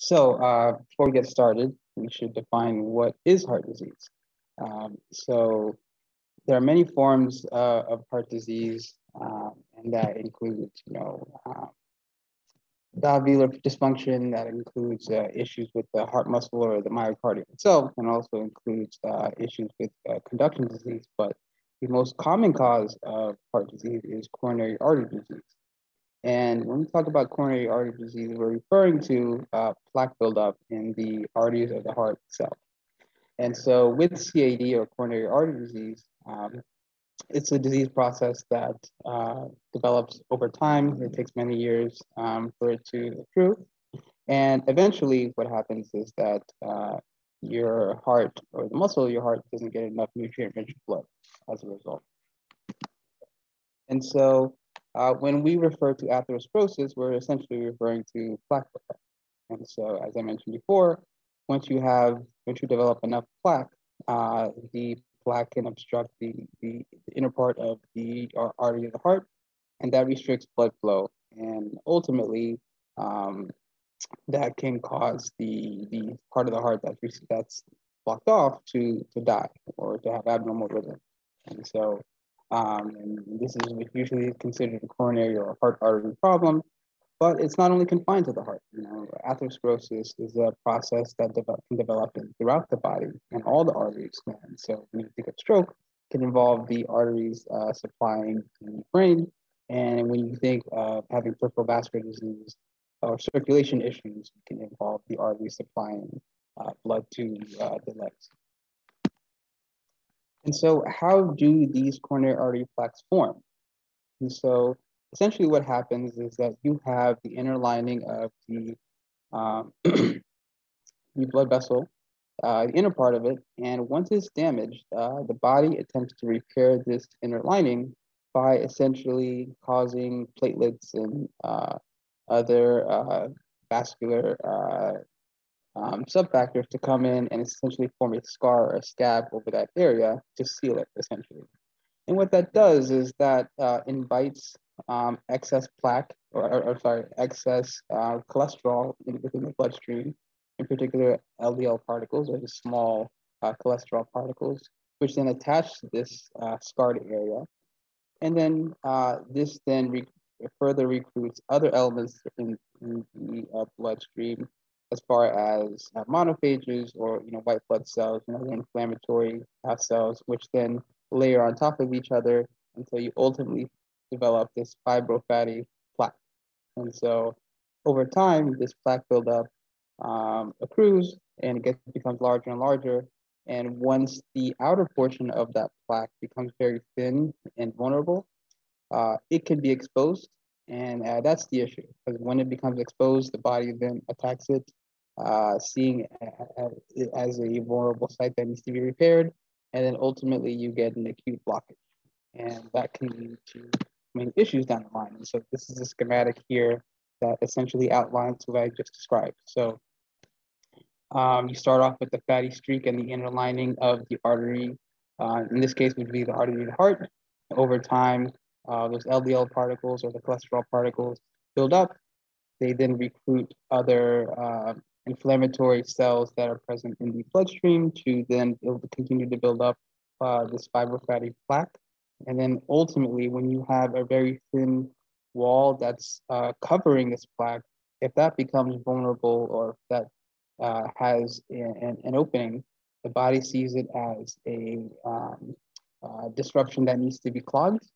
So before we get started, we should define what is heart disease. So there are many forms of heart disease, and that includes, valvular dysfunction, that includes issues with the heart muscle or the myocardial itself, and also includes issues with conduction disease. But the most common cause of heart disease is coronary artery disease. And when we talk about coronary artery disease, we're referring to plaque buildup in the arteries of the heart itself. And so with CAD or coronary artery disease, it's a disease process that develops over time. It takes many years for it to improve. And eventually what happens is that your heart or the muscle of your heart doesn't get enough nutrient-rich blood as a result. And so when we refer to atherosclerosis, we're essentially referring to plaque buildup. And so as I mentioned before, once you develop enough plaque, the plaque can obstruct the inner part of the artery of the heart, and that restricts blood flow. And ultimately, that can cause the part of the heart that's blocked off to die or to have abnormal rhythm. And so and this is usually considered a coronary or a heart artery problem, but it's not only confined to the heart. Atherosclerosis is a process that can develop throughout the body and all the arteries. And so when you think of stroke, it can involve the arteries supplying the brain. And when you think of having peripheral vascular disease or circulation issues, it can involve the arteries supplying blood to the legs. And so how do these coronary artery plaques form? And so essentially what happens is that you have the inner lining of the blood vessel, the inner part of it, and once it's damaged, the body attempts to repair this inner lining by essentially causing platelets and other vascular subfactors to come in and essentially form a scar or a scab over that area to seal it, essentially. And what that does is that invites excess plaque, or excess cholesterol within the bloodstream, in particular LDL particles, or the small cholesterol particles, which then attach to this scarred area. And then this then further recruits other elements in the bloodstream, as far as monophages or white blood cells and other inflammatory cells, which then layer on top of each other until you ultimately develop this fibrofatty plaque. And so over time, this plaque buildup accrues and it becomes larger and larger. And once the outer portion of that plaque becomes very thin and vulnerable, it can be exposed. And that's the issue, because when it becomes exposed, the body then attacks it, seeing it as a vulnerable site that needs to be repaired. And then ultimately you get an acute blockage. And that can lead to many issues down the line. And so this is a schematic here that essentially outlines what I just described. So you start off with the fatty streak and the inner lining of the artery. In this case would be the artery of the heart. Over time, those LDL particles or the cholesterol particles build up. They then recruit other inflammatory cells that are present in the bloodstream to then continue to build up this fibrofatty plaque. And then ultimately, when you have a very thin wall that's covering this plaque, if that becomes vulnerable or if that has an opening, the body sees it as a disruption that needs to be clogged.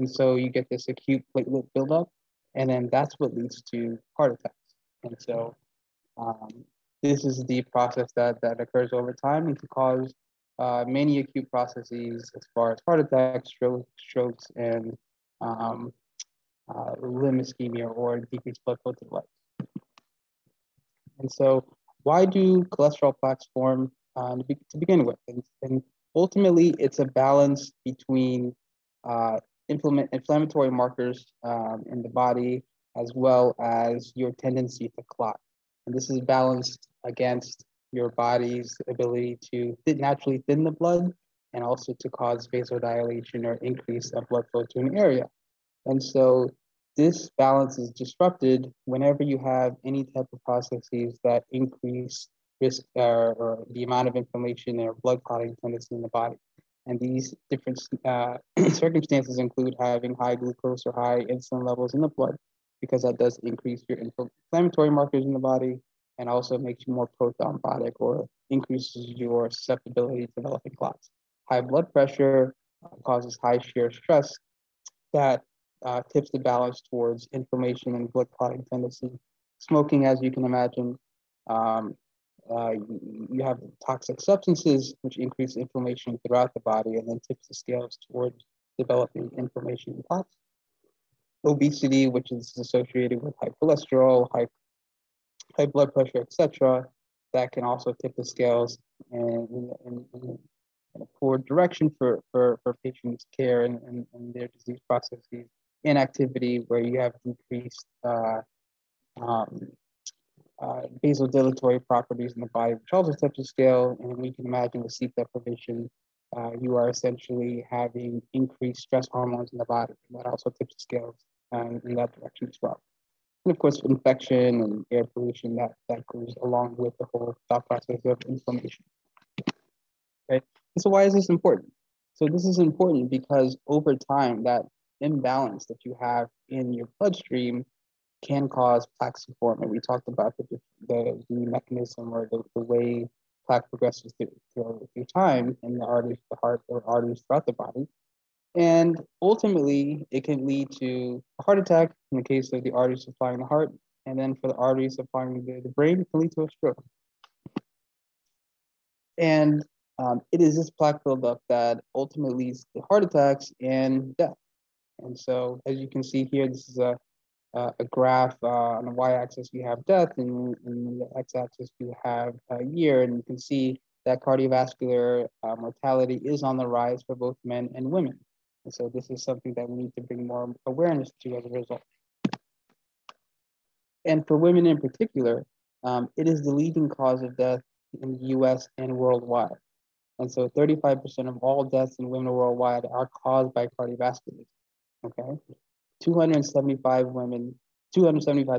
And so you get this acute platelet buildup, and then that's what leads to heart attacks. And so this is the process that occurs over time and can cause many acute processes as far as heart attacks, strokes, and limb ischemia or decreased blood flow to the legs. And so why do cholesterol plaques form to begin with? And ultimately, it's a balance between inflammatory markers in the body, as well as your tendency to clot. And this is balanced against your body's ability to naturally thin the blood and also to cause vasodilation or increase blood flow to an area. And so This balance is disrupted whenever you have any type of processes that increase risk or the amount of inflammation or blood clotting tendency in the body. And these different circumstances include having high glucose or high insulin levels in the blood, because that does increase your inflammatory markers in the body and also makes you more prothrombotic or increases your susceptibility to developing clots. High blood pressure causes high shear stress that tips the balance towards inflammation and blood clotting tendency. Smoking, as you can imagine, you have toxic substances which increase inflammation throughout the body and then tips the scales towards developing inflammation and clots. Obesity, which is associated with high cholesterol, high blood pressure, etc., that can also tip the scales in a poor direction for patients' care and their disease processes. Inactivity, where you have decreased vasodilatory properties in the body, which also tips the scale. And we can imagine with sleep deprivation, you are essentially having increased stress hormones in the body, and that also tips the scales in that direction as well. And of course, infection and air pollution that goes along with the whole thought process of inflammation. Right? And so why is this important? So this is important because over time, that imbalance that you have in your bloodstream can cause plaques to form. And we talked about the mechanism or the way plaque progresses through time in the arteries of the heart or arteries throughout the body. And ultimately, it can lead to a heart attack in the case of the arteries supplying the heart. And then for the arteries supplying the brain, it can lead to a stroke. And it is this plaque buildup that ultimately leads to heart attacks and death. And so, as you can see here, this is a graph. On the y-axis, we have death, and on the x-axis, we have a year. And you can see that cardiovascular mortality is on the rise for both men and women. And so this is something that we need to bring more awareness to as a result. And for women in particular, it is the leading cause of death in the US and worldwide. And so 35% of all deaths in women worldwide are caused by cardiovascular. Okay, 275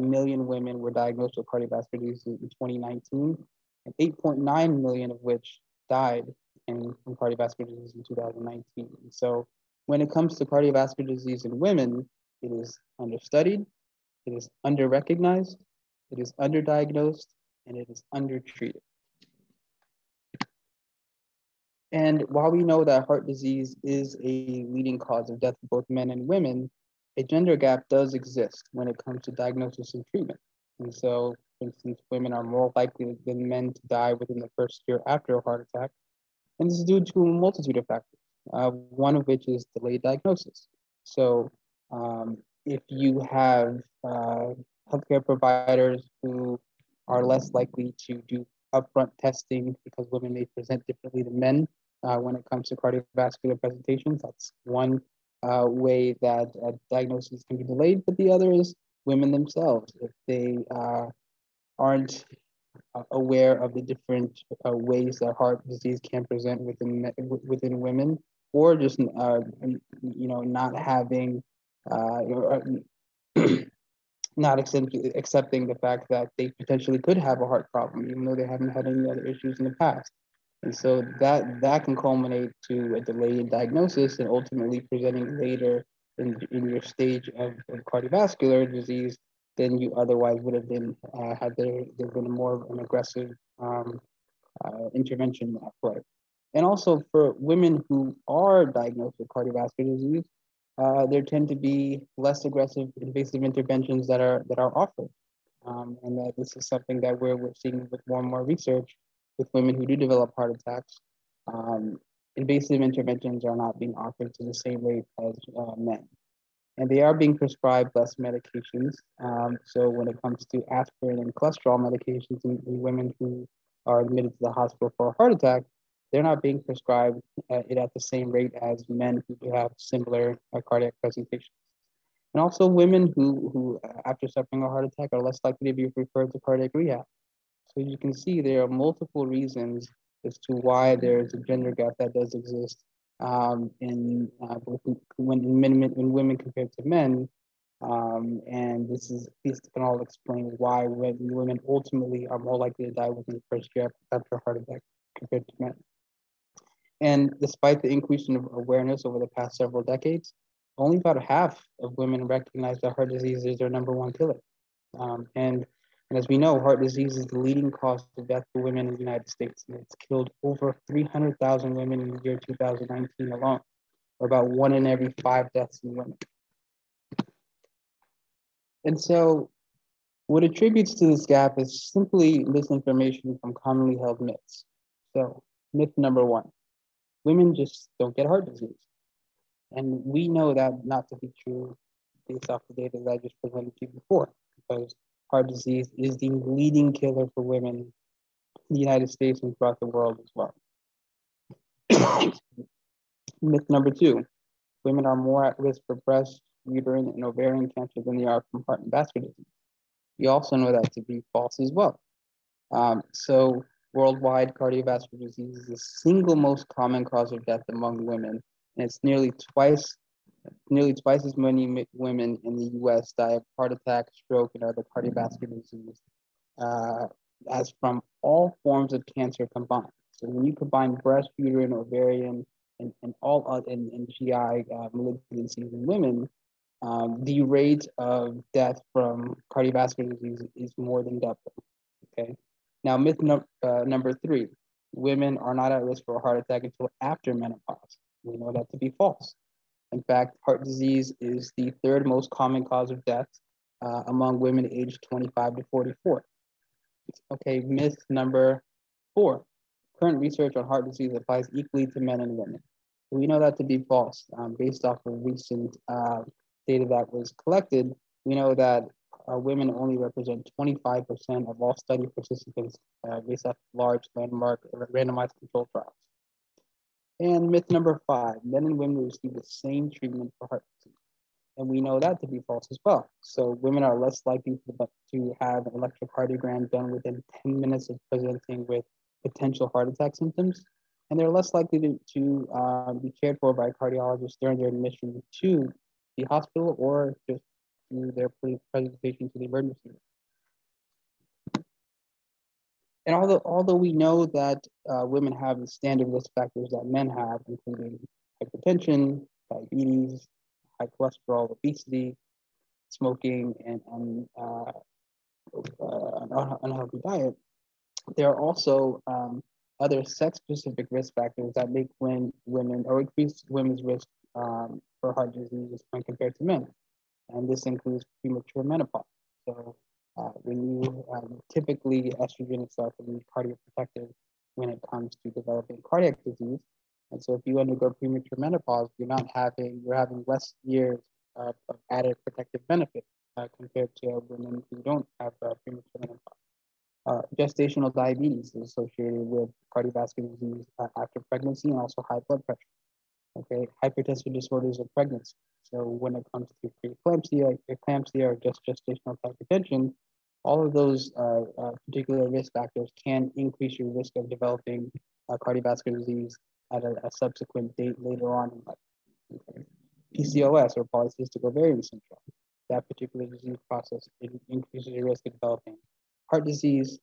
million women were diagnosed with cardiovascular disease in 2019, and 8.9 million of which died from cardiovascular disease in 2019. And so when it comes to cardiovascular disease in women, it is understudied, it is under-recognized, it is underdiagnosed, and it is undertreated. And while we know that heart disease is a leading cause of death for both men and women, a gender gap does exist when it comes to diagnosis and treatment. And so, for instance, women are more likely than men to die within the first year after a heart attack. And this is due to a multitude of factors, one of which is delayed diagnosis. So if you have healthcare providers who are less likely to do upfront testing because women may present differently than men when it comes to cardiovascular presentations. That's one way that diagnosis can be delayed, but the other is women themselves. If they aren't aware of the different ways that heart disease can present within women, or just not having not accepting the fact that they potentially could have a heart problem, even though they haven't had any other issues in the past. And so that can culminate to a delayed diagnosis and ultimately presenting later in your stage of cardiovascular disease than you otherwise would have been had there been more of an aggressive intervention in that way. And also for women who are diagnosed with cardiovascular disease, there tend to be less aggressive invasive interventions that are offered. And that this is something that we're seeing with more and more research with women who do develop heart attacks. Invasive interventions are not being offered to the same rate as men. And they are being prescribed less medications. So when it comes to aspirin and cholesterol medications in women who are admitted to the hospital for a heart attack, they're not being prescribed it at the same rate as men who have similar cardiac presentations. And also women who after suffering a heart attack are less likely to be referred to cardiac rehab. So you can see there are multiple reasons as to why there is a gender gap that does exist in women compared to men. And this can all explain why women ultimately are more likely to die within the first year after a heart attack compared to men. And despite the increase in awareness over the past several decades, only about half of women recognize that heart disease is their #1 killer. And as we know, heart disease is the leading cause of death for women in the United States, and it's killed over 300,000 women in the year 2019 alone, or about 1 in every 5 deaths in women. And so what attributes to this gap is simply misinformation from commonly held myths. So myth number 1, women just don't get heart disease. And we know that not to be true based off the data that I just presented to you before, because heart disease is the leading killer for women in the United States and throughout the world as well. Myth number 2, women are more at risk for breast, uterine, and ovarian cancer than they are from heart and vascular disease. We also know that to be false as well. So worldwide, cardiovascular disease is the single most common cause of death among women, and it's nearly twice as many women in the U.S. die of heart attack, stroke, and other cardiovascular disease as from all forms of cancer combined. So when you combine breast, uterine, ovarian, and all other and GI malignancies in women, the rate of death from cardiovascular disease is more than double. Okay. Now, myth number 3: women are not at risk for a heart attack until after menopause. We know that to be false. In fact, heart disease is the 3rd most common cause of death among women aged 25 to 44. Okay, myth number 4. Current research on heart disease applies equally to men and women. We know that to be false. Based off of recent data that was collected, we know that women only represent 25% of all study participants based off large landmark randomized control trials. And myth number 5, men and women receive the same treatment for heart disease. And we know that to be false as well. So women are less likely to have an electrocardiogram done within 10 minutes of presenting with potential heart attack symptoms. And they're less likely to be cared for by a cardiologist during their admission to the hospital or just through their presentation to the emergency room. And although we know that women have the standard risk factors that men have, including hypertension, diabetes, high cholesterol, obesity, smoking, and unhealthy diet, there are also other sex-specific risk factors that make women or increase women's risk for heart disease when compared to men. And this includes premature menopause. So, when you typically estrogen itself is cardioprotective when it comes to developing cardiac disease, and so if you undergo premature menopause, you're having less years of added protective benefit compared to women who don't have premature menopause. Gestational diabetes is associated with cardiovascular disease after pregnancy, and also high blood pressure. Okay, hypertensive disorders of pregnancy. So when it comes to preeclampsia, or just gestational hypertension, all of those particular risk factors can increase your risk of developing cardiovascular disease at a subsequent date later on in life. Okay. PCOS, or polycystic ovarian syndrome, that particular disease process increases your risk of developing heart disease,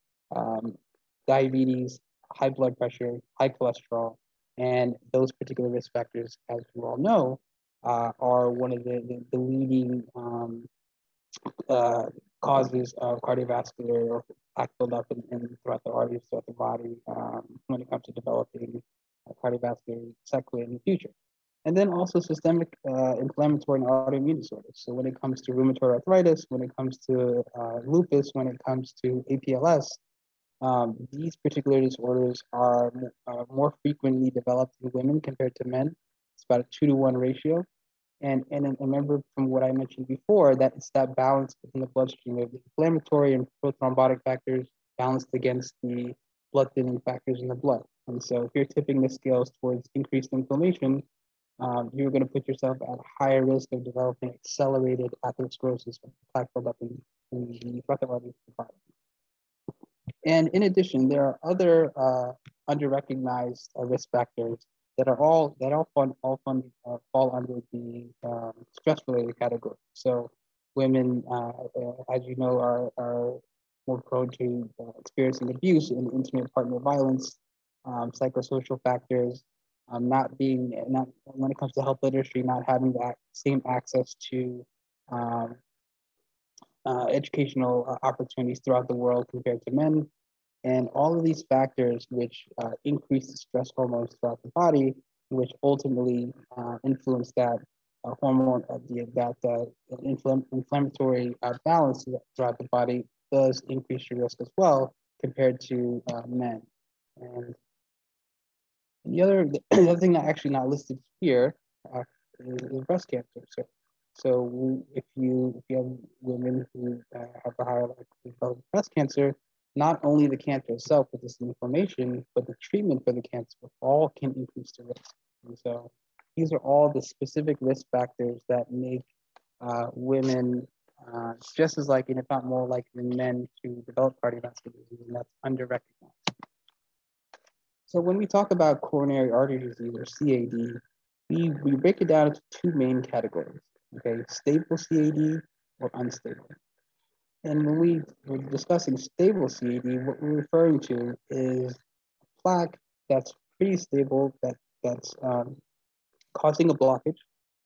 diabetes, high blood pressure, high cholesterol, and those particular risk factors, as you all know, are one of the leading causes of cardiovascular or plaque buildup throughout the arteries, throughout the body, when it comes to developing cardiovascular sequelae in the future. And then also systemic inflammatory and autoimmune disorders. So when it comes to rheumatoid arthritis, when it comes to lupus, when it comes to APLS, these particular disorders are more frequently developed in women compared to men. It's about a 2-to-1 ratio. And remember from what I mentioned before, that it's that balance in the bloodstream of the inflammatory and prothrombotic factors balanced against the blood thinning factors in the blood. And so if you're tipping the scales towards increased inflammation, you're going to put yourself at higher risk of developing accelerated atherosclerosis with plaque buildup in the peripheral arteries of the body. And in addition, there are other under-recognized risk factors that are all fall under the stress-related category. So women, as you know, are more prone to experiencing abuse and intimate partner violence, psychosocial factors, when it comes to health literacy, not having that same access to educational opportunities throughout the world compared to men. And all of these factors which increase the stress hormones throughout the body, which ultimately influence that hormone, inflammatory balance throughout the body, does increase your risk as well compared to men. And the other thing that's actually not listed here is breast cancer. So if you have women who have a higher likelihood of breast cancer, not only the cancer itself with this inflammation, but the treatment for the cancer all can increase the risk. And so these are all the specific risk factors that make women just as likely, if not more likely than men, to develop cardiovascular disease, and that's under-recognized. So when we talk about coronary artery disease, or CAD, we break it down into two main categories, okay? Stable CAD or unstable. And when we're discussing stable CAD, what we're referring to is a plaque that's pretty stable, that's causing a blockage,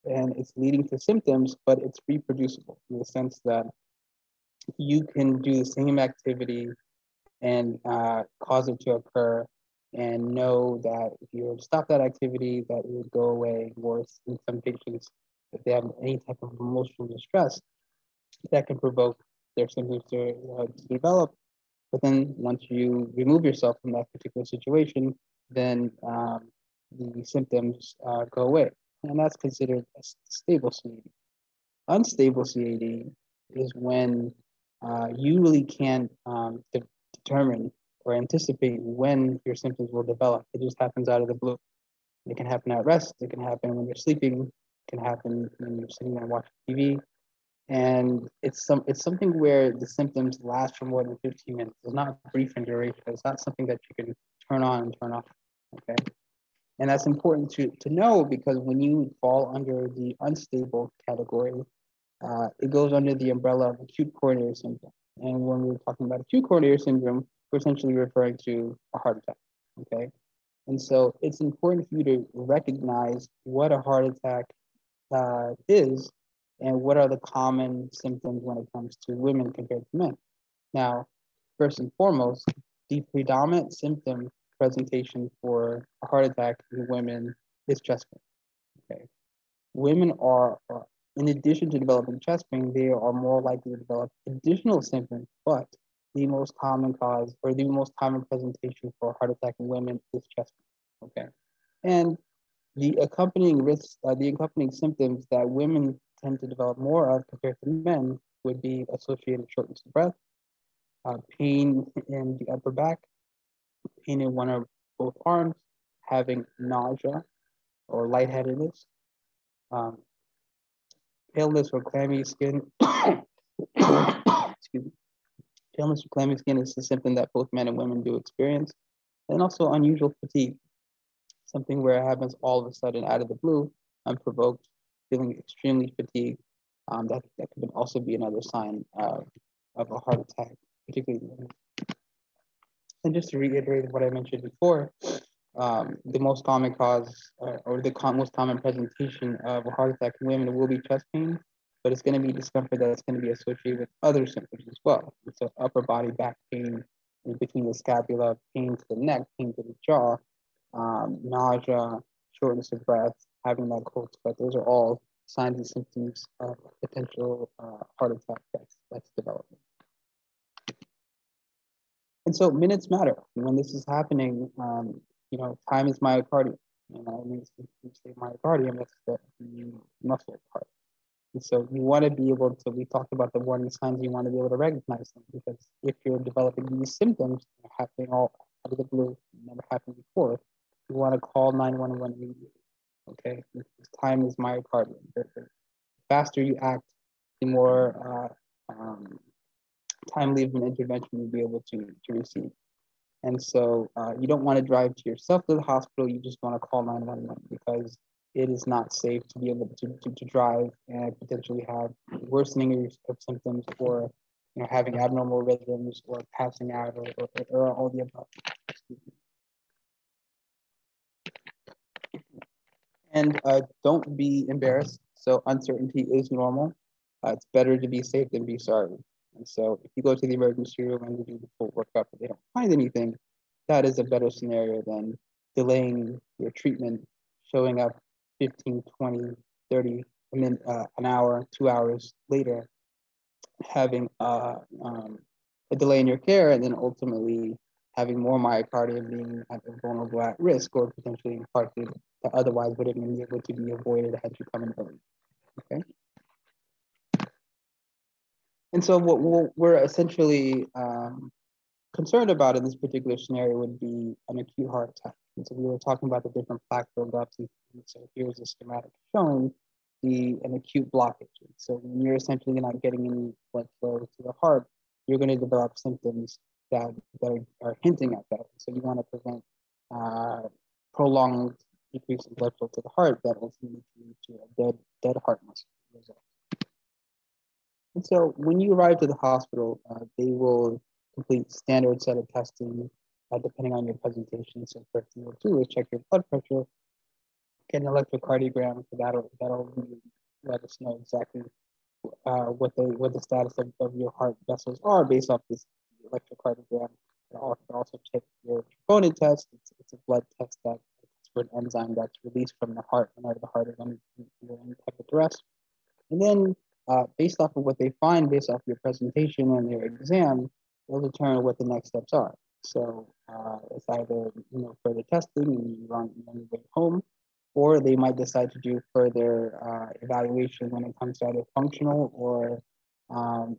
and it's leading to symptoms, but it's reproducible in the sense that you can do the same activity and cause it to occur and know that if you stop that activity, that it would go away. Worse, in some patients, if they have any type of emotional distress, that can provoke their symptoms to develop. But then once you remove yourself from that particular situation, then the symptoms go away. And that's considered a stable CAD. Unstable CAD is when you really can't determine or anticipate when your symptoms will develop. It just happens out of the blue. It can happen at rest. It can happen when you're sleeping. It can happen when you're sitting there watching TV. And it's something where the symptoms last for more than 15 minutes. It's not brief in duration. It's not something that you can turn on and turn off, okay? And that's important to know, because when you fall under the unstable category, it goes under the umbrella of acute coronary syndrome. And when we're talking about acute coronary syndrome, we're essentially referring to a heart attack, okay? And so it's important for you to recognize what a heart attack is, and what are the common symptoms when it comes to women compared to men. Now, first and foremost, the predominant symptom presentation for a heart attack in women is chest pain, okay? Women are, in addition to developing chest pain, they are more likely to develop additional symptoms, but the most common cause or the most common presentation for a heart attack in women is chest pain, okay? And the accompanying risks, the accompanying symptoms that women tend to develop more of compared to men would be associated shortness of breath, pain in the upper back, pain in one or both arms, having nausea or lightheadedness, paleness or clammy skin. Excuse me. Paleness or clammy skin is a symptom that both men and women do experience, and also unusual fatigue, something where it happens all of a sudden out of the blue, unprovoked, feeling extremely fatigued. That could also be another sign of a heart attack, particularly women. And just to reiterate what I mentioned before, the most common cause or the most common presentation of a heart attack in women will be chest pain, but it's going to be discomfort that's going to be associated with other symptoms as well. So upper body back pain in between the scapula, pain to the neck, pain to the jaw, nausea, shortness of breath, having that cold sweat. Those are all signs and symptoms of potential heart attack that's developing. And so minutes matter. And when this is happening, you know, time is myocardial. You know, when you say myocardium, that's the muscle part. And so you want to be able to, we talked about the warning signs, you want to be able to recognize them, because if you're developing these symptoms, they're happening all out of the blue, never happened before, you want to call 911 immediately, okay? Time is myocardial. The faster you act, the more timely of an intervention you'll be able to receive. And so you don't want to drive to yourself to the hospital, you just want to call 911, because it is not safe to be able to drive and potentially have worsening of symptoms, or having abnormal rhythms, or passing out, or all the above. And don't be embarrassed. So uncertainty is normal. It's better to be safe than be sorry. And so if you go to the emergency room and you do the full workup and they don't find anything, that is a better scenario than delaying your treatment, showing up 15, 20, 30, and then an hour, 2 hours later, having a delay in your care, and then ultimately having more myocardial, being vulnerable, at risk, or potentially infarcted that otherwise would have been able to be avoided had you come in early. Okay. And so what we're essentially concerned about in this particular scenario would be an acute heart attack. And so we were talking about the different plaque buildups. And so here's a schematic showing an acute blockage. And so when you're essentially not getting any blood flow to the heart, you're going to develop symptoms that are hinting at that. So you want to prevent prolonged decrease in blood flow to the heart that ultimately leads to a dead heart muscle result. And so when you arrive to the hospital, they will complete standard set of testing depending on your presentation. So first thing you'll do is check your blood pressure, get an electrocardiogram, so that'll really let us know exactly what the status of your heart vessels are based off this electrocardiogram. You can also check your troponin test. It's a blood test that's for an enzyme that's released from the heart whenever the heart is under any type of stress. And then based off of what they find, based off of your presentation and your exam, they'll determine what the next steps are. So it's either further testing and you're on your way home, or they might decide to do further evaluation when it comes to either functional or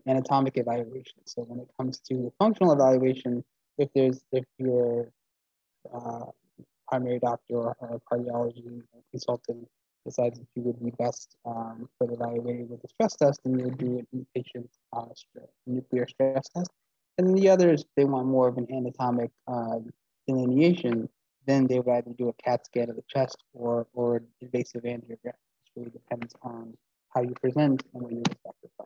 anatomic evaluation. So when it comes to functional evaluation, if your primary doctor or cardiology consultant decides that you would be best for evaluating with the stress test, and you would do an inpatient nuclear stress test. And then the others, if they want more of an anatomic delineation, then they would either do a CAT scan of the chest or an invasive angiogram. It really depends on how you present and what your respective are.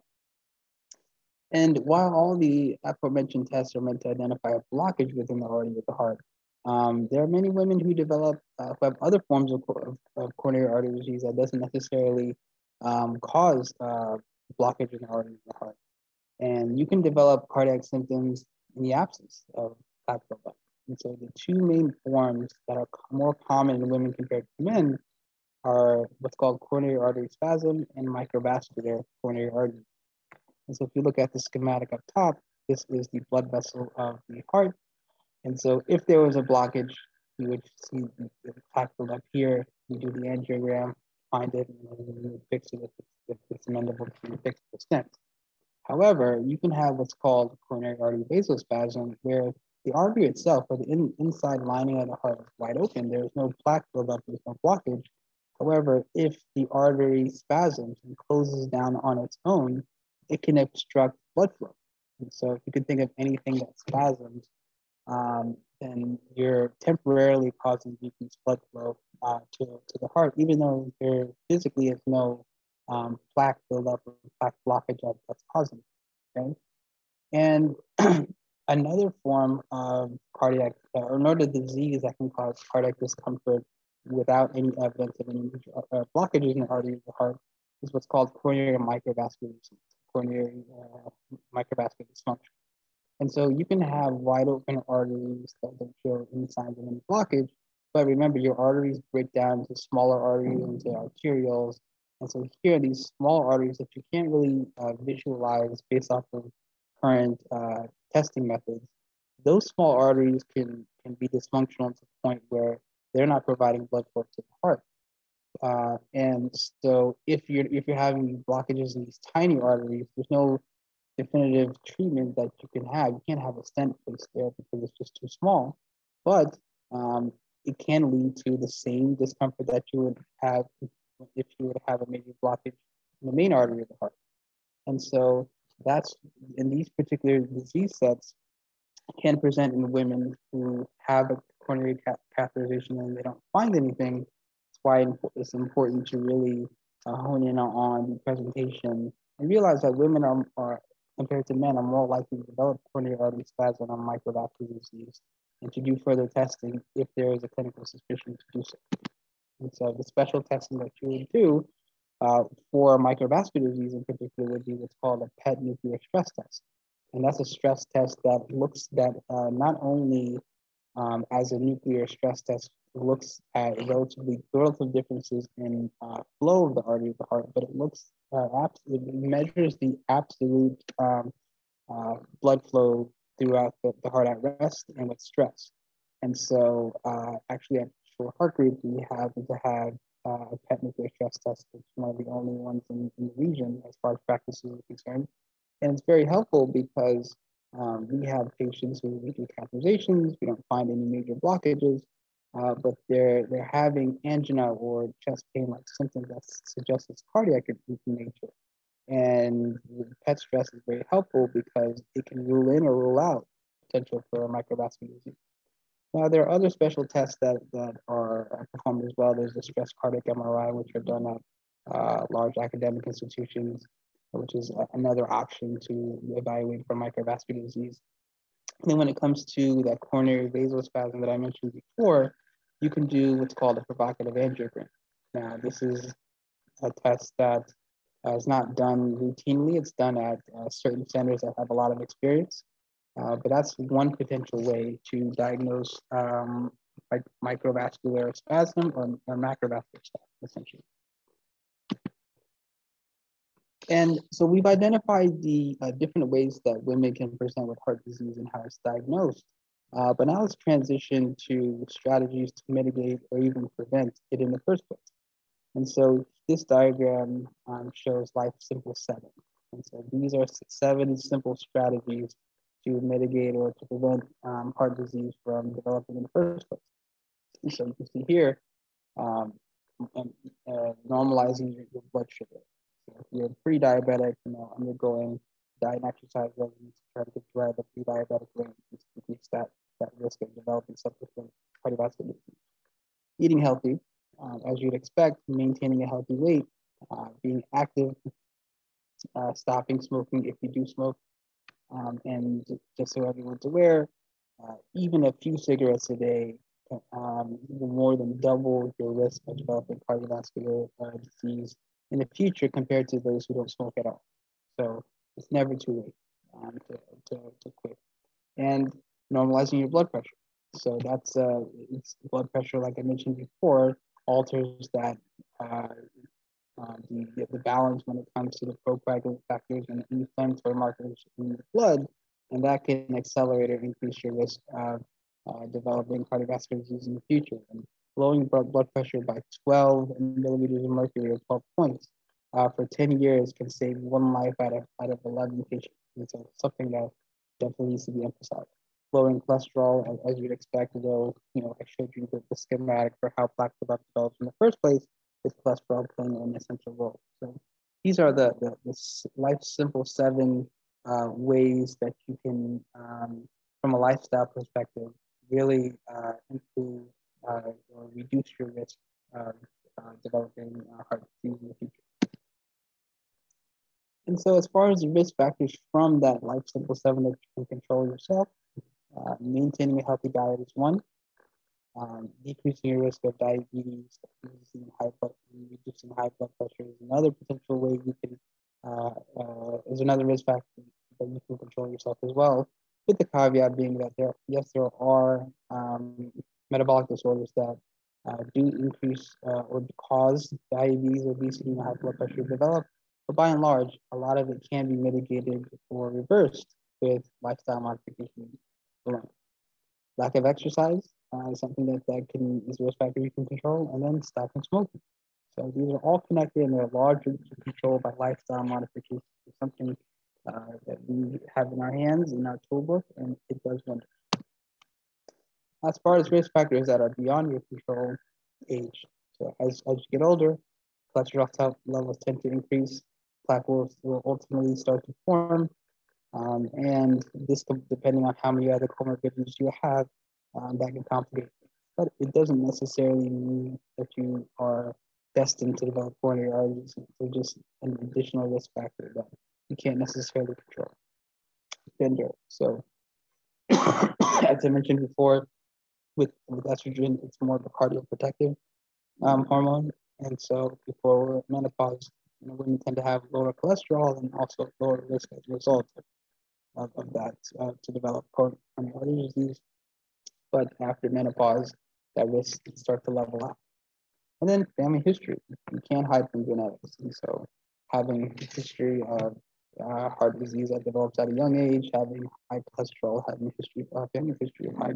And while all the aforementioned tests are meant to identify a blockage within the artery of the heart, there are many women who develop who have other forms of coronary artery disease that doesn't necessarily cause blockage in the artery of the heart. And you can develop cardiac symptoms in the absence of plaque buildup. And so the two main forms that are more common in women compared to men are what's called coronary artery spasm and microvascular coronary artery. And so if you look at the schematic up top, this is the blood vessel of the heart. And so if there was a blockage, you would see the plaque build up here. You do the angiogram, find it, and then you fix it if it's amendable to fix the stent. However, you can have what's called coronary artery vasospasm, where the artery itself, or the inside lining of the heart, is wide open. There's no plaque buildup, there's no blockage. However, if the artery spasms and closes down on its own, it can obstruct blood flow. And so if you can think of anything that spasms, then you're temporarily causing decreased blood flow to the heart, even though there physically is no plaque buildup or plaque blockage that's causing it, okay? And another form of cardiac, or another disease that can cause cardiac discomfort without any evidence of any blockages in the artery of the heart is what's called coronary microvascular disease, coronary microvascular dysfunction. And so you can have wide open arteries that don't show any signs of any blockage, but remember your arteries break down into smaller arteries, into arterioles. And so here are these small arteries that you can't really visualize based off of current testing methods. Those small arteries can be dysfunctional to the point where they're not providing blood flow to the heart. And so if you're having blockages in these tiny arteries, there's no definitive treatment that you can have. You can't have a stent placed there because it's just too small, but it can lead to the same discomfort that you would have if you would have a major blockage in the main artery of the heart. And so that's, in these particular disease sets, can present in women who have a coronary catheterization and they don't find anything. It's why it's important to really hone in on the presentation and realize that women are compared to men, are more likely to develop coronary artery spasm and microvascular disease, and to do further testing if there is a clinical suspicion to do so. And so the special testing that you would do for microvascular disease in particular would be what's called a PET nuclear stress test. And that's a stress test that looks that not only as a nuclear stress test looks at relative differences in flow of the artery of the heart, but it looks it measures the absolute blood flow throughout the heart at rest and with stress. And so actually at Shore Heart Group, we happen to have a PET nuclear stress test, which is one of the only ones in the region as far as practices are concerned. And it's very helpful because we have patients with weekly catheterizations, we don't find any major blockages, but they're having angina or chest pain-like symptoms that suggests it's cardiac in nature. And PET stress is very helpful because it can rule in or rule out potential for microvascular disease. Now, there are other special tests that are performed as well. There's the stress cardiac MRI, which are done at large academic institutions, which is another option to evaluate for microvascular disease. And then when it comes to that coronary vasospasm that I mentioned before, you can do what's called a provocative angiogram. Now, this is a test that is not done routinely. It's done at certain centers that have a lot of experience, but that's one potential way to diagnose like microvascular spasm or macrovascular spasm, essentially. And so we've identified the different ways that women can present with heart disease and how it's diagnosed. But now let's transition to strategies to mitigate or even prevent it in the first place. And so this diagram shows Life Simple 7. And so these are 7 simple strategies to mitigate or to prevent heart disease from developing in the first place. And so you can see here, normalizing your blood sugar. So if you're pre-diabetic, undergoing diet and exercise regimens to try to get you out of the pre-diabetic range to decrease that risk of developing subsequent cardiovascular disease. Eating healthy, as you'd expect, maintaining a healthy weight, being active, stopping smoking if you do smoke, and just so everyone's aware, even a few cigarettes a day can more than double your risk of developing cardiovascular disease in the future compared to those who don't smoke at all. So it's never too late to quit. And normalizing your blood pressure. So that's it's blood pressure, like I mentioned before, alters that the balance when it comes to the procoagulant factors and inflammatory markers in the blood, and that can accelerate or increase your risk of developing cardiovascular disease in the future. And lowering blood pressure by 12 millimeters of mercury or 12 points for 10 years can save one life out of 11 patients. And so it's something that definitely needs to be emphasized. Lowering cholesterol, as you'd expect, though, I showed you the schematic for how plaque develops in the first place, with cholesterol playing an essential role. So these are the Life Simple 7 ways that you can, from a lifestyle perspective, really improve or reduce your risk of developing heart disease in the future. And so as far as the risk factors from that Life Simple 7 that you can control yourself, maintaining a healthy diet is one, decreasing your risk of diabetes, reducing high blood pressure is another potential way you can, is another risk factor that you can control yourself as well, with the caveat being that there are metabolic disorders that do increase or cause diabetes, obesity, and high blood pressure to develop. But by and large, a lot of it can be mitigated or reversed with lifestyle modification alone. Lack of exercise is something is a risk factor you can control, and then stopping smoking. So these are all connected, and they're largely controlled by lifestyle modification. It's something that we have in our hands, in our toolbook, and it does wonders. As far as risk factors that are beyond your control, age. So as you get older, cholesterol levels tend to increase, plaque will ultimately start to form, and this, depending on how many other comorbidities you have, that can complicate. but it doesn't necessarily mean that you are destined to develop coronary artery disease. They're just an additional risk factor that you can't necessarily control. Gender. So as I mentioned before, with estrogen, it's more of a cardioprotective hormone. And so before menopause, you know, women tend to have lower cholesterol and also lower risk as a result of that to develop coronary artery disease. But after menopause, that risk can start to level up. And then family history. You can't hide from genetics. And so having a history of heart disease that develops at a young age, having high cholesterol, having history, family history of high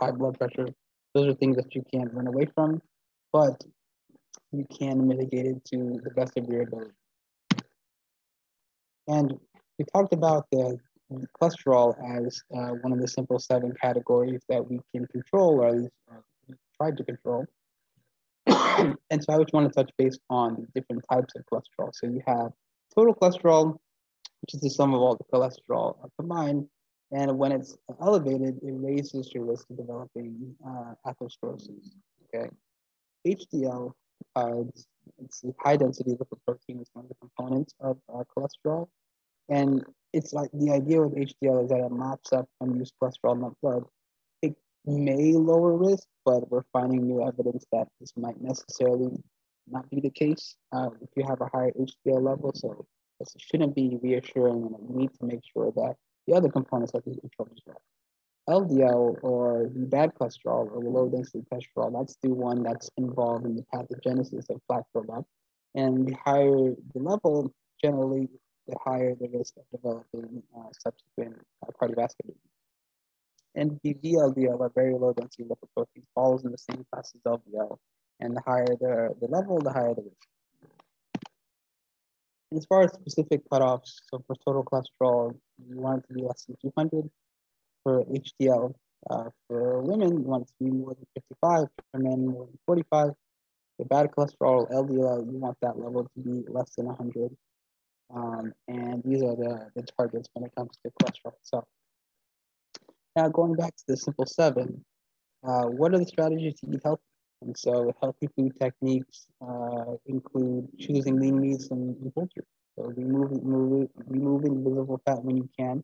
high blood pressure, those are things that you can't run away from, but you can mitigate it to the best of your ability. And we talked about the cholesterol as one of the simple 7 categories that we can control, or at least tried to control. And so I just want to touch base on the different types of cholesterol. So you have total cholesterol, which is the sum of all the cholesterol combined. And when it's elevated, it raises your risk of developing atherosclerosis, okay? HDL, it's the high density lipoprotein, is one of the components of cholesterol. And it's like the idea with HDL is that it mops up unused cholesterol in the blood. It may lower risk, but we're finding new evidence that this might necessarily not be the case if you have a higher HDL level. So this shouldn't be reassuring, and we need to make sure that the other components are being controlled as well. LDL, or bad cholesterol, or low density cholesterol, that's the one that's involved in the pathogenesis of plaque buildup. And the higher the level, generally, the higher the risk of developing subsequent cardiovascular disease. And the VLDL, or very low density lipoprotein, falls in the same class as LDL. And the higher the level, the higher the risk. As far as specific cutoffs, so for total cholesterol, you want it to be less than 200. For HDL, for women, you want it to be more than 55. For men, more than 45. For bad cholesterol, LDL, you want that level to be less than 100. And these are the targets when it comes to cholesterol itself. Now, going back to the simple 7, what are the strategies to eat healthy? And so healthy food techniques include choosing lean meats and poultry. So removing visible fat when you can,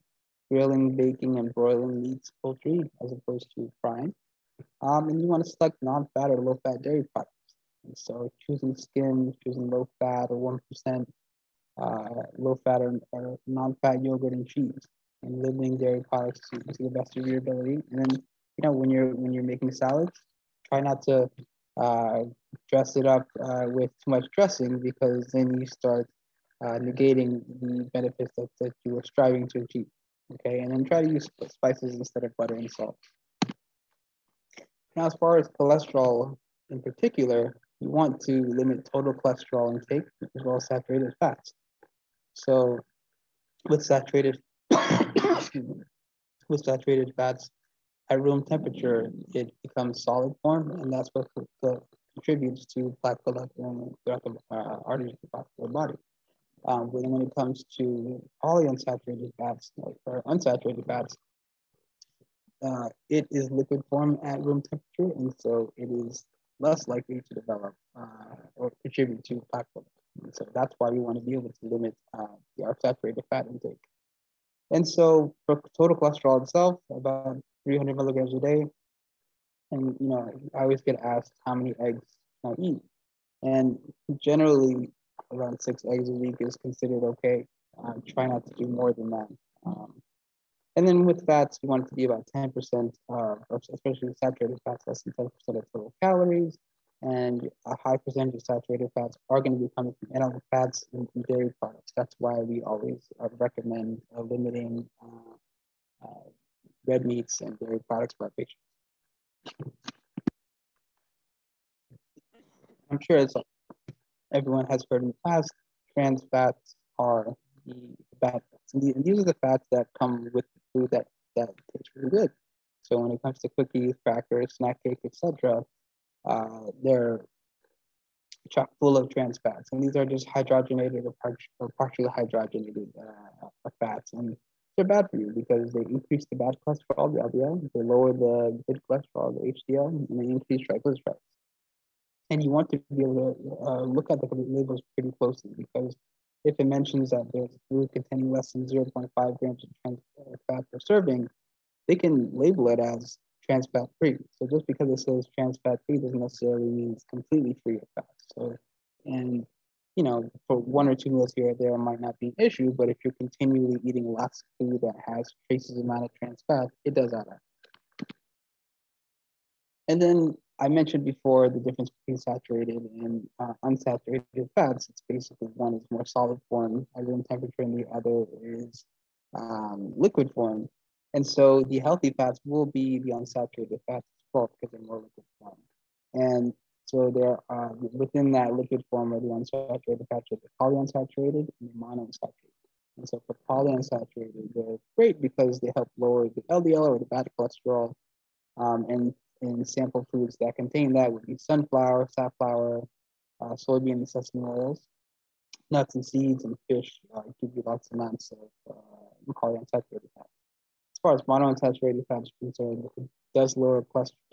grilling, baking, and broiling meats, poultry, as opposed to frying. And you want to select non-fat or low-fat dairy products. And so choosing skim, choosing low-fat or 1%, low-fat or non-fat yogurt and cheese, and limiting dairy products to the best of your ability. And then, you know, when you're making salads, try not to dress it up with too much dressing, because then you start negating the benefits that you were striving to achieve, okay? And then try to use spices instead of butter and salt. Now, as far as cholesterol in particular, you want to limit total cholesterol intake as well as saturated fats. So with saturated, with saturated fats, at room temperature, it becomes solid form, and that's what contributes to plaque buildup throughout the arteries of the body. When it comes to polyunsaturated fats or unsaturated fats, it is liquid form at room temperature, and so it is less likely to develop or contribute to plaque buildup. And so that's why we want to be able to limit our saturated fat intake. And so for total cholesterol itself, about 300 milligrams a day. And, you know, I always get asked how many eggs I eat. And generally, around 6 eggs a week is considered okay. Try not to do more than that. And then with fats, we want it to be about 10%, especially saturated fats, less than 10% of total calories. And a high percentage of saturated fats are going to be coming from animal fats and dairy products. That's why we always recommend limiting red meats and dairy products for our patients. I'm sure as everyone has heard in the past, trans fats are the bad fats. And these are the fats that come with the food that tastes really good. So when it comes to cookies, crackers, snack cake, etc., they're chock full of trans fats. And these are just hydrogenated or partially hydrogenated fats. And They're bad for you because they increase the bad cholesterol, the LDL, they lower the good cholesterol, the HDL, and they increase triglycerides. And you want to be able to look at the labels pretty closely, because if it mentions that there's food containing less than 0.5 grams of trans fat per serving, they can label it as trans fat free. So just because it says trans fat free doesn't necessarily mean it's completely free of fat. So, and you know, for one or two meals here or there might not be an issue, but if you're continually eating lots of food that has traces amount of trans fat, it does add up. And then I mentioned before the difference between saturated and unsaturated fats. It's basically one is more solid form at room temperature and the other is liquid form. And so the healthy fats will be the unsaturated fats as well because they're more liquid form. And so they're within that liquid form are the unsaturated fats are the polyunsaturated and the monounsaturated. And so for polyunsaturated, they're great because they help lower the LDL or the bad cholesterol. And in sample foods that contain that would be sunflower, safflower, soybean and sesame oils, nuts and seeds, and fish give you lots of amounts of polyunsaturated fats. As far as monounsaturated fats are concerned, it does lower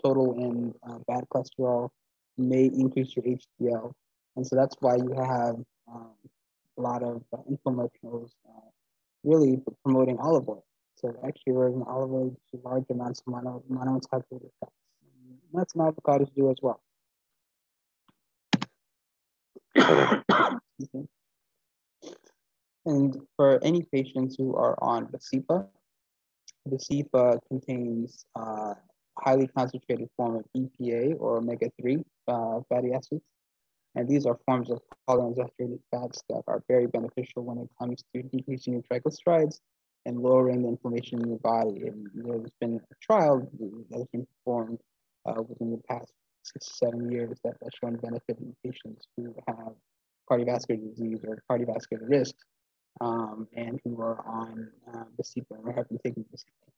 total and bad cholesterol, may increase your HDL. And so that's why you have a lot of infomercials really promoting olive oil. So actually wearing olive oil to large amounts of monounsaturated fats. And that's what avocados do as well. And for any patients who are on Vascepa, Vascepa contains highly concentrated form of EPA or omega-3 fatty acids. And these are forms of polyunsaturated fats that are very beneficial when it comes to decreasing your triglycerides and lowering the inflammation in your body. And there's been a trial that has been performed within the past 6 to 7 years that has shown benefit in patients who have cardiovascular disease or cardiovascular risk and who are on Vascepa or have been taking Vascepa.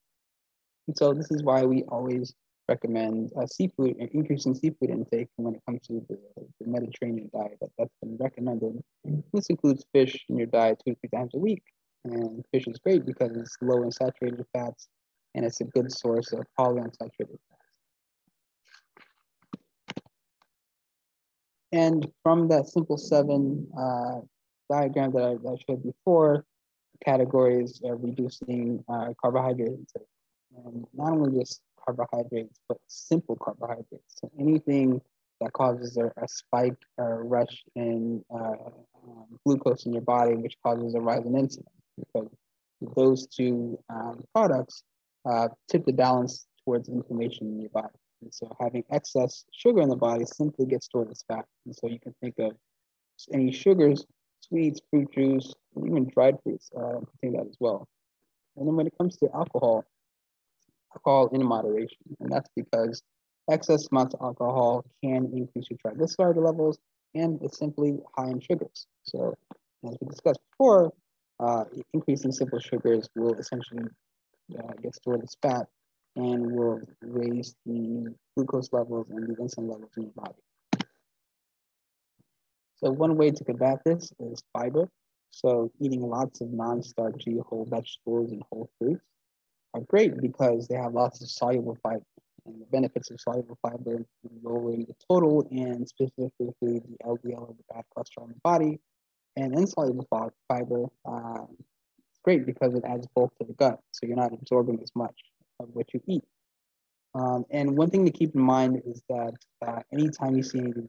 And so this is why we always recommend seafood, increasing seafood intake when it comes to the Mediterranean diet that's been recommended. This includes fish in your diet 2 to 3 times a week. And fish is great because it's low in saturated fats and it's a good source of polyunsaturated fats. And from that simple 7 diagram that I showed before, categories are reducing carbohydrate intake. And not only just carbohydrates, but simple carbohydrates. So anything that causes a spike or rush in glucose in your body, which causes a rise in insulin. Because those two products tip the balance towards inflammation in your body. And so having excess sugar in the body simply gets stored as fat. And so you can think of any sugars, sweets, fruit juice, and even dried fruits, contain that as well. And then when it comes to alcohol, alcohol in moderation. And that's because excess amounts of alcohol can increase your triglyceride levels, and it's simply high in sugars. So as we discussed before, increasing simple sugars will essentially get stored as fat and will raise the glucose levels and the insulin levels in your body. So one way to combat this is fiber. So eating lots of non-starchy whole vegetables and whole fruits are great because they have lots of soluble fiber, and the benefits of soluble fiber in lowering the total and specifically the LDL or the bad cholesterol in the body. And insoluble fiber is great because it adds bulk to the gut, so you're not absorbing as much of what you eat. And one thing to keep in mind is that anytime you see the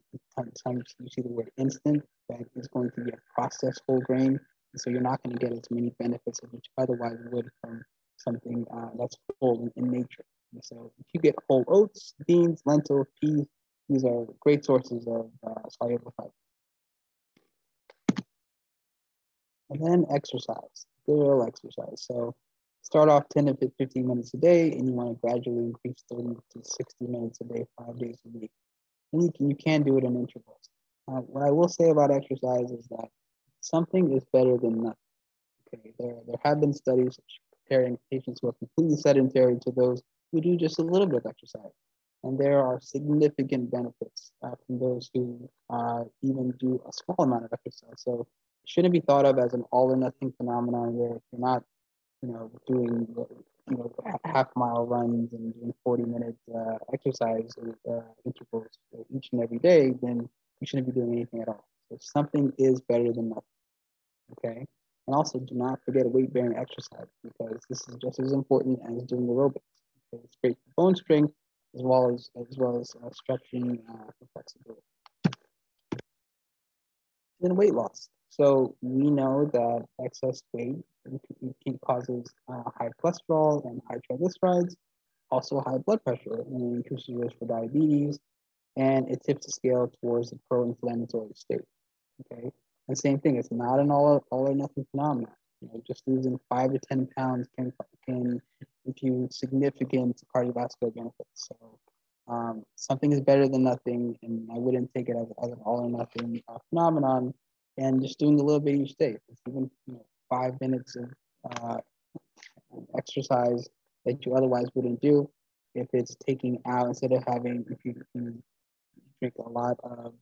word instant, that is going to be a processed whole grain, so you're not going to get as many benefits as you otherwise would from something that's whole in nature. And so if you get whole oats, beans, lentils, peas, these are great sources of soluble fiber. And then exercise, good exercise. So start off 10 to 15 minutes a day, and you want to gradually increase 30 to 60 minutes a day, 5 days a week. And you can do it in intervals. What I will say about exercise is that something is better than nothing. Okay, there have been studies comparing patients who are completely sedentary to those who do just a little bit of exercise. And there are significant benefits from those who even do a small amount of exercise. So shouldn't be thought of as an all or nothing phenomenon where if you're not doing half-mile runs and doing 40-minute exercise intervals each and every day, then you shouldn't be doing anything at all. So something is better than nothing, okay? And also do not forget weight-bearing exercise, because this is just as important as doing aerobics. It's great for bone strength as well as stretching for flexibility. Then weight loss. So we know that excess weight causes high cholesterol and high triglycerides, also high blood pressure, and increases risk for diabetes, and it tips the scale towards the pro-inflammatory state, okay? And same thing, it's not an all or nothing phenomenon. You know, just losing 5 to 10 pounds can infuse significant cardiovascular benefits. So something is better than nothing, and I wouldn't take it as an all or nothing phenomenon. And just doing a little bit each day. It's even 5 minutes of exercise that you otherwise wouldn't do. If it's taking out, instead of having, if you drink a lot of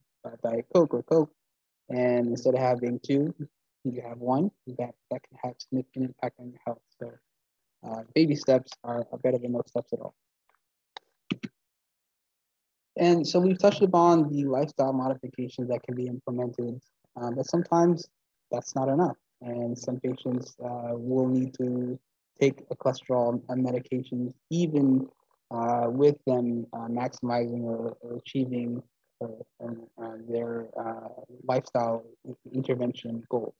Diet Coke or Coke, and instead of having two, you have one, that can have significant impact on your health. So baby steps are better than no steps at all. And so we've touched upon the lifestyle modifications that can be implemented, but sometimes that's not enough. And some patients will need to take a cholesterol medication even with them maximizing or achieving their lifestyle intervention goals.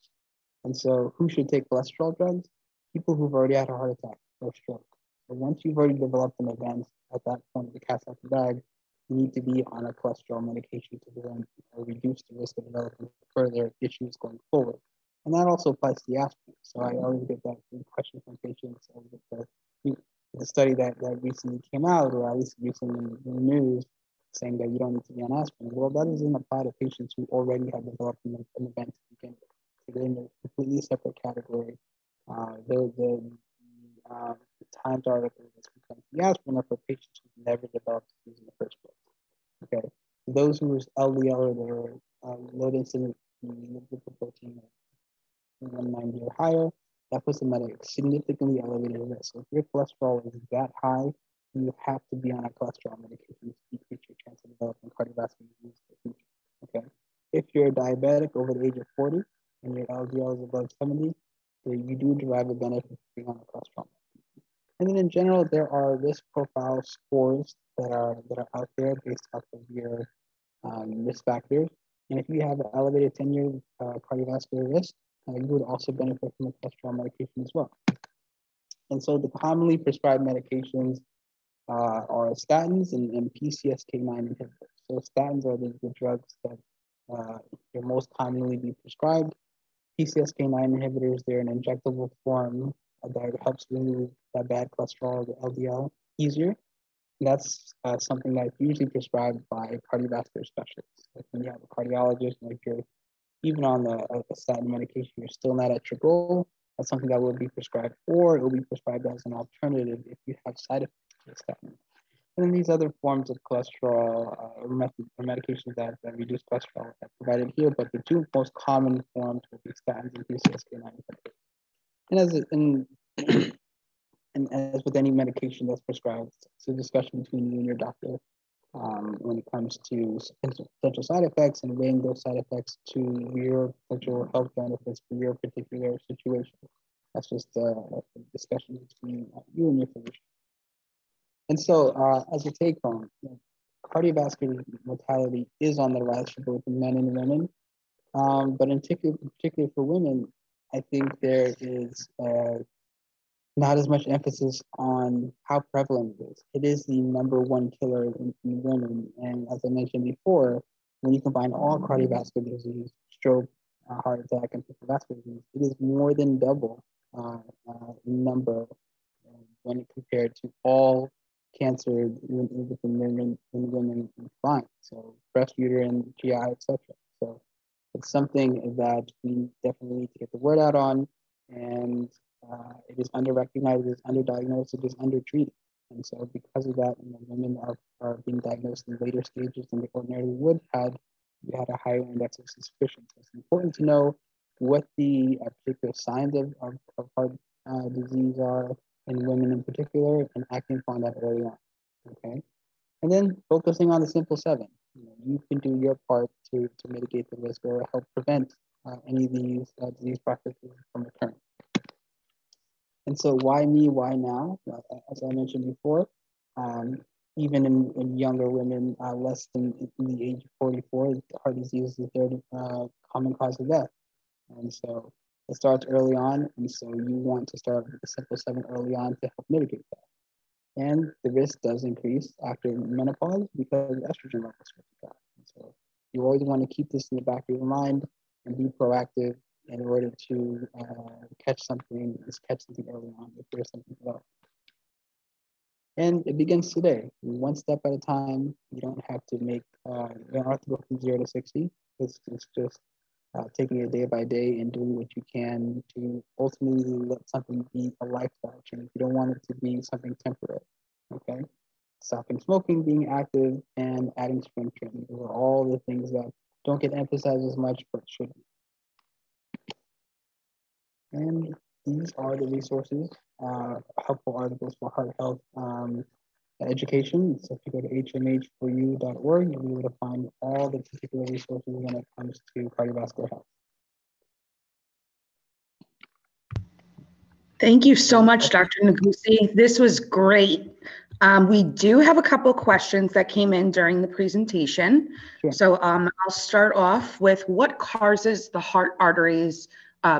And so who should take cholesterol drugs? People who've already had a heart attack or stroke. So once you've already developed an event, at that point, the cat's out of the bag, you need to be on a cholesterol medication to prevent or reduce the risk of developing further issues going forward. And that also applies to the aspirin. So I always get that question from patients. The study that recently came out, or at least recently in the news, saying that you don't need to be on aspirin. Well, that doesn't apply to patients who already have developed an event to begin with. So they're in a completely separate category. The Times article that's become the aspirin are for patients who've never developed disease in the first place. Okay, those whose LDL or their low density lipoprotein 190 or higher, that puts them at a significantly elevated risk. So if your cholesterol is that high, you have to be on a cholesterol medication to decrease your chance of developing cardiovascular disease in the future. Okay. If you're diabetic over the age of 40 and your LDL is above 70, then you do derive a benefit from being on a cholesterol medication. And then in general, there are risk profile scores that are out there based off of your risk factors. And if you have an elevated 10-year cardiovascular risk, you would also benefit from a cholesterol medication as well. And so the commonly prescribed medications are statins and PCSK9 inhibitors. So statins are the drugs that are most commonly be prescribed. PCSK9 inhibitors, they're an injectable form that helps remove that bad cholesterol, the LDL, easier. And that's something that's usually prescribed by cardiovascular specialists. Like when you have a cardiologist, and if you're even on a statin medication, you're still not at your goal, that's something that will be prescribed, or it will be prescribed as an alternative if you have side effects. And then these other forms of cholesterol or medications that reduce cholesterol are provided here, but the two most common forms would be statins and PCSK9 inhibitors. And as with any medication that's prescribed, it's a discussion between you and your doctor when it comes to potential side effects and weighing those side effects to your potential health benefits for your particular situation. That's just a discussion between you and your physician. And so as a take home, cardiovascular mortality is on the rise for both men and women. But in particular for women, I think there is not as much emphasis on how prevalent it is. It is the #1 killer in women. And as I mentioned before, when you combine all cardiovascular disease, stroke, heart attack, and cardiovascular disease, it is more than double in number when compared to all cancer within women combined, so breast, uterine, GI, etc. So it's something that we definitely need to get the word out on, and it is under-recognized, it is under-diagnosed, it is under-treated. And so because of that, women are being diagnosed in later stages than they ordinarily would have if you had a higher index of suspicion. So it's important to know what the particular signs of heart disease are in women in particular, and acting upon that early on, okay? And then focusing on the simple seven, you can do your part to mitigate the risk or help prevent any of these disease processes from occurring. And so why me, why now? As I mentioned before, even in younger women, less than the age of 44, heart disease is the third common cause of death. And so it starts early on. And so you want to start with the simple seven early on to help mitigate that. And the risk does increase after menopause because estrogen levels go down. So you always want to keep this in the back of your mind and be proactive in order to catch something early on if there's something developed. And it begins today, one step at a time. You don't have to make, you don't have to go from 0 to 60. It's just taking it day by day and doing what you can to ultimately let something be a lifestyle change. You don't want it to be something temporary, okay? Stopping smoking, being active, and adding strength training. Those are all the things that don't get emphasized as much, but should be. And these are the resources, helpful articles for heart health education. So if you go to hmh4u.org, you'll be able to find all the particular resources when it comes to cardiovascular health. Thank you so much, Dr. Ngozi. This was great. We do have a couple questions that came in during the presentation. Sure. So I'll start off with what causes the heart arteries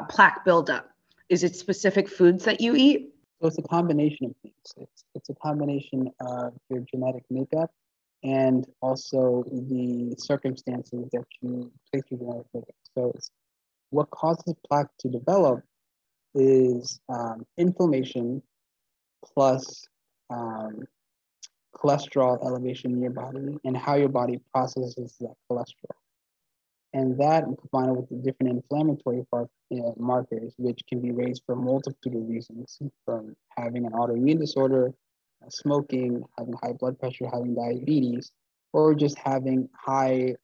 plaque buildup? Is it specific foods that you eat? So it's a combination of things. It's a combination of your genetic makeup and also the circumstances that you place your genetic makeup. So it's, what causes plaque to develop is inflammation plus cholesterol elevation in your body and how your body processes that cholesterol. And that combined with the different inflammatory markers, which can be raised for a multitude of reasons, from having an autoimmune disorder, smoking, having high blood pressure, having diabetes, or just having high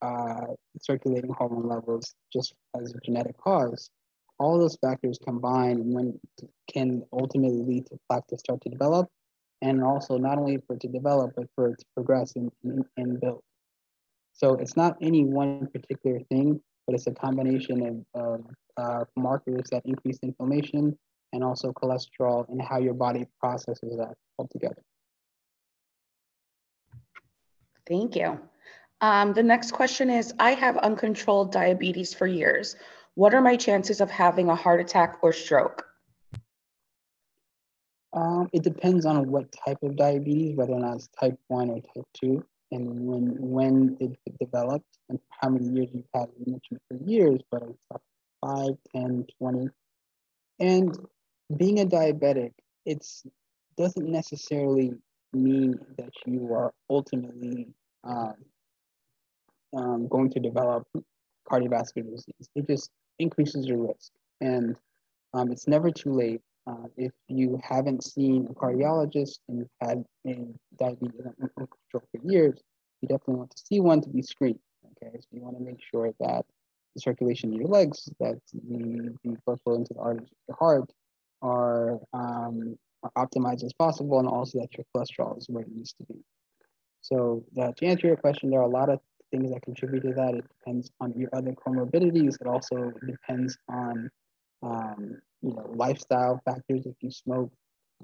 circulating hormone levels just as a genetic cause. All those factors combined can ultimately lead to plaque to start to develop, and also not only for it to develop, but for it to progress and build. So it's not any one particular thing, but it's a combination of markers that increase inflammation and also cholesterol and how your body processes that altogether. Thank you. The next question is, I have uncontrolled diabetes for years. What are my chances of having a heart attack or stroke? It depends on what type of diabetes, whether or not it's type 1 or type 2. And when it developed and how many years you've had. You mentioned for years, but it's about 5, 10, 20. And being a diabetic, it doesn't necessarily mean that you are ultimately going to develop cardiovascular disease. It just increases your risk. And it's never too late. If you haven't seen a cardiologist and you've had a diabetes stroke for years, you definitely want to see one to be screened, okay? So you want to make sure that the circulation in your legs, that the blood flow into the arteries of your heart are optimized as possible, and also that your cholesterol is where it needs to be. So to answer your question, there are a lot of things that contribute to that. It depends on your other comorbidities. It also depends on lifestyle factors, if you smoke,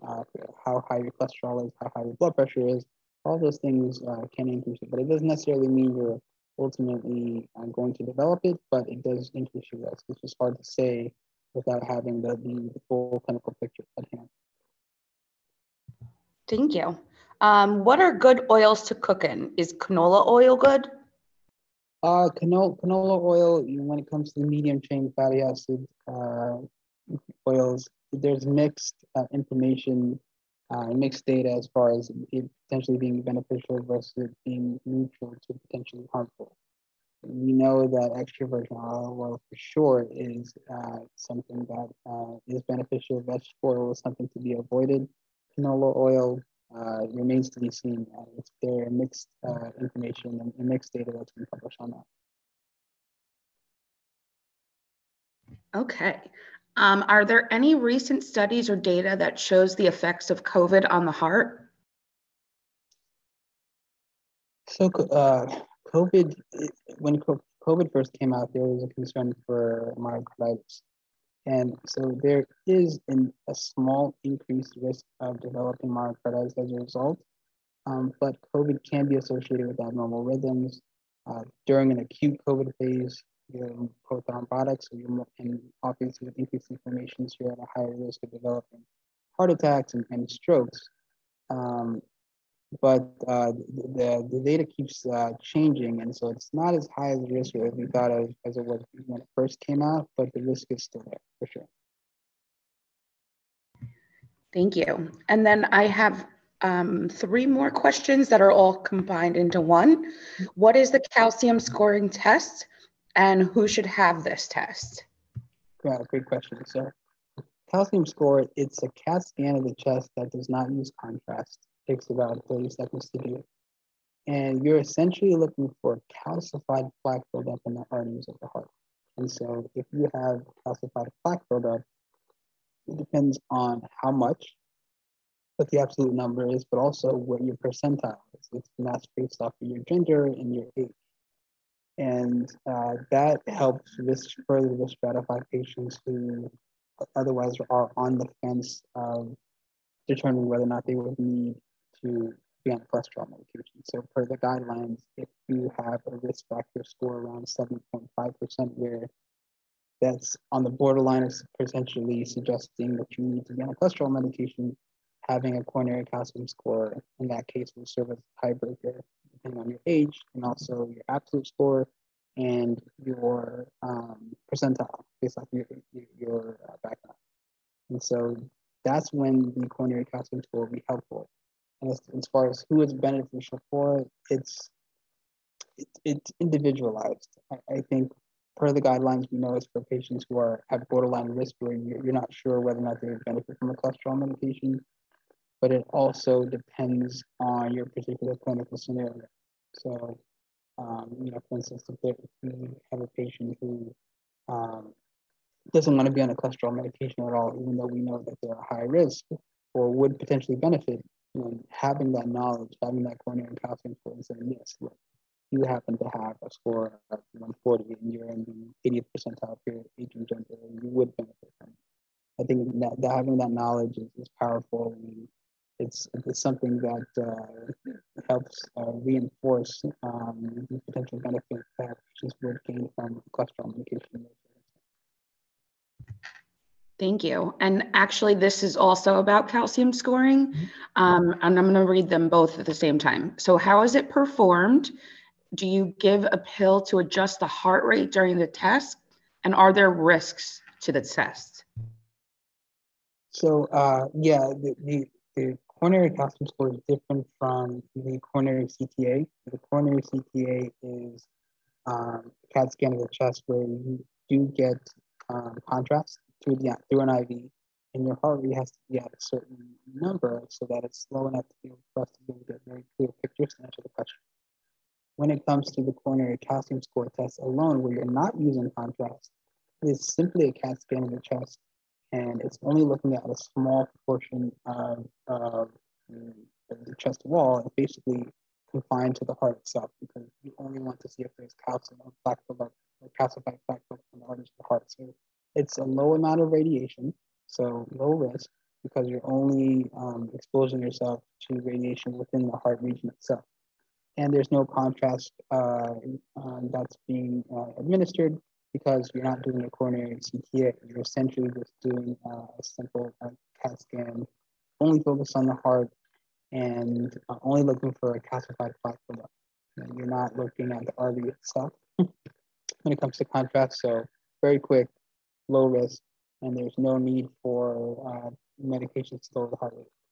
how high your cholesterol is, how high your blood pressure is. All those things can increase it, but it doesn't necessarily mean you're ultimately going to develop it, but it does increase your risk. It's just hard to say without having the full clinical picture at hand. Thank you. What are good oils to cook in? Is canola oil good? Canola oil, when it comes to the medium chain fatty acid oils, there's mixed information, mixed data as far as it potentially being beneficial versus it being neutral to potentially harmful. We know that extra virgin olive oil for sure is something that is beneficial. Vegetable oil is something to be avoided. Canola oil remains to be seen. It's there mixed information and mixed data that's been published on that. Okay. Are there any recent studies or data that shows the effects of COVID on the heart? So COVID, when COVID first came out, there was a concern for myocarditis. And so there is a small increased risk of developing myocarditis as a result, but COVID can be associated with abnormal rhythms. During an acute COVID phase, you're prothrombotic, so and obviously with increased inflammation, so you're at a higher risk of developing heart attacks and strokes. But the data keeps changing, and so it's not as high as the risk as we thought of, as it was when it first came out, but the risk is still there for sure. Thank you. And then I have three more questions that are all combined into one. What is the calcium scoring test, and who should have this test? Yeah, great question. So calcium score, it's a CAT scan of the chest that does not use contrast. Takes about 30 seconds to do. And you're essentially looking for calcified plaque buildup in the arteries of the heart. And so if you have calcified plaque buildup, it depends on how much, what the absolute number is, but also what your percentile is. It's matched based off of your gender and your age. And that helps further stratify patients who otherwise are on the fence of determining whether or not they would need to be on cholesterol medication. So per the guidelines, if you have a risk factor score around 7.5%, where that's on the borderline of potentially suggesting that you need to be on a cholesterol medication, having a coronary calcium score in that case will serve as a tiebreaker depending on your age and also your absolute score and your percentile based off your background. And so that's when the coronary calcium score will be helpful. And as far as who is beneficial for, it's individualized. I think per the guidelines, we know it's for patients who are at borderline risk where you're not sure whether or not they would benefit from a cholesterol medication, but it also depends on your particular clinical scenario. So, for instance, if you have a patient who, doesn't want to be on a cholesterol medication at all, even though we know that they're at high risk or would potentially benefit, having that knowledge, having that coronary calcium score and saying, yes, look, you happen to have a score of 140 and you're in the 80th percentile for your age and gender, you would benefit from it. I think that having that knowledge is powerful, and it's something that helps reinforce the potential benefit that patients would gain from cholesterol medication. Thank you. And actually, this is also about calcium scoring. And I'm going to read them both at the same time. So how is it performed? Do you give a pill to adjust the heart rate during the test? And are there risks to the test? So yeah, the coronary calcium score is different from the coronary CTA. The coronary CTA is a CAT scan of the chest where you do get contrast through an IV, and your heart rate has to be at a certain number so that it's slow enough to be able for us to be able to get very clear pictures to answer the question. When it comes to the coronary calcium score test alone, where you're not using contrast, it is simply a CAT scan of the chest, and it's only looking at a small portion of the chest wall, and basically confined to the heart itself, because you only want to see if there's calcium or plaque buildup or calcified plaque buildup in the arteries of the heart. So it's a low amount of radiation, so low risk, because you're only exposing yourself to radiation within the heart region itself. And there's no contrast that's being administered, because you're not doing a coronary CTA. You're essentially just doing a simple CAT scan, only focused on the heart, and only looking for a calcified plaque buildup. You're not looking at the artery itself when it comes to contrast, so very quick, low risk, and there's no need for medications to lower the heart rate.